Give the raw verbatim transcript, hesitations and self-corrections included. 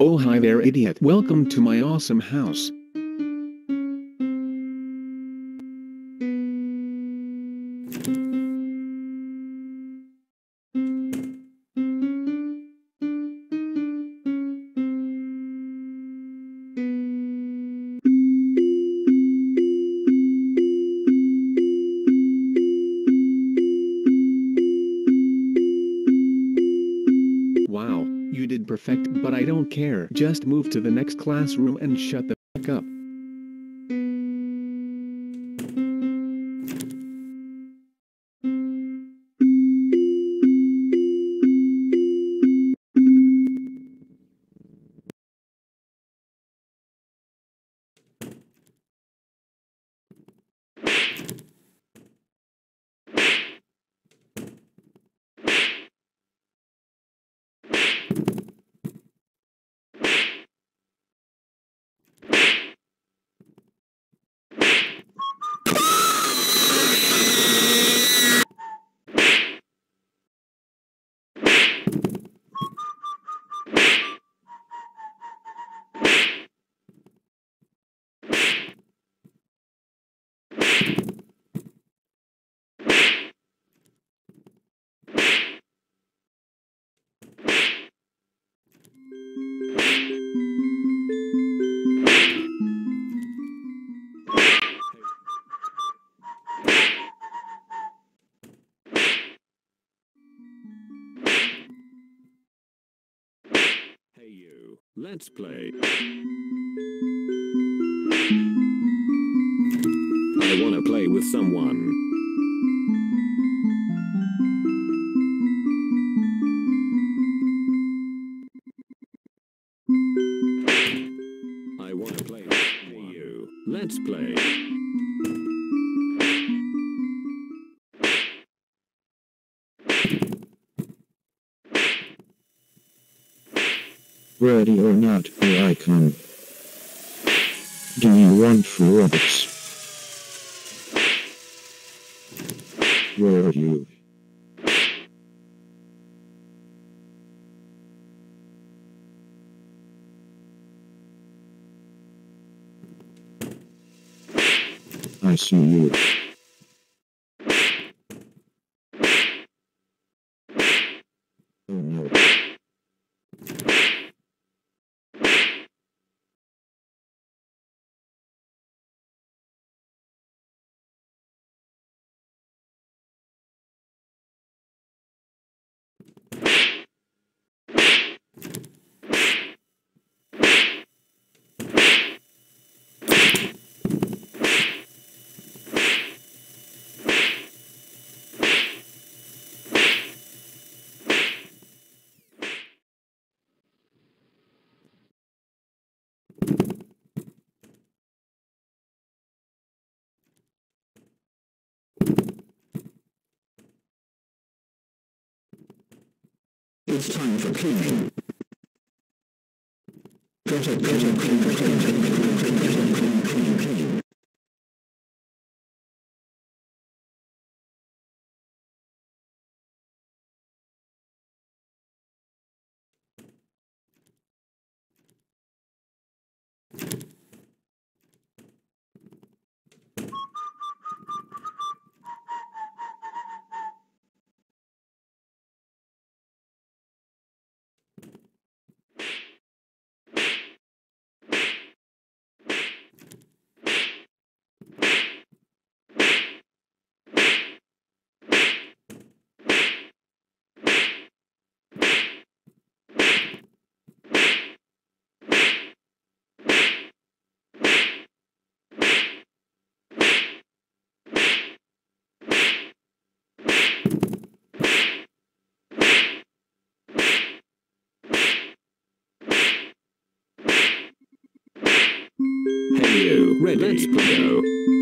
Oh hi there idiot, welcome to my awesome house. Wow, you did perfect, but I don't care. Just move to the next classroom and shut the fuck up. Hey you, let's play. I wanna play with someone. I wanna play with someone. Hey you, let's play. Ready or not, here I come. Do you want robots? Where are you? I see you. Oh no. It's time for cleaning. Get it, get it, clean, clean, clean, clean, clean, clean, clean, clean, clean, clean. Ready, let's go.